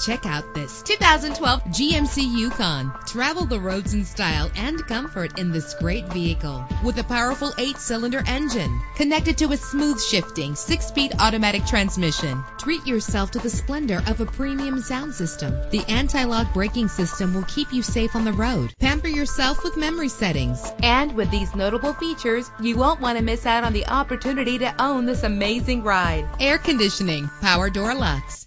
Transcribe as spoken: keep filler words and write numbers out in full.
Check out this two thousand twelve G M C Yukon. Travel the roads in style and comfort in this great vehicle. With a powerful eight-cylinder engine connected to a smooth shifting six-speed automatic transmission. Treat yourself to the splendor of a premium sound system. The anti-lock braking system will keep you safe on the road. Pamper yourself with memory settings. And with these notable features, you won't want to miss out on the opportunity to own this amazing ride. Air conditioning, power door locks,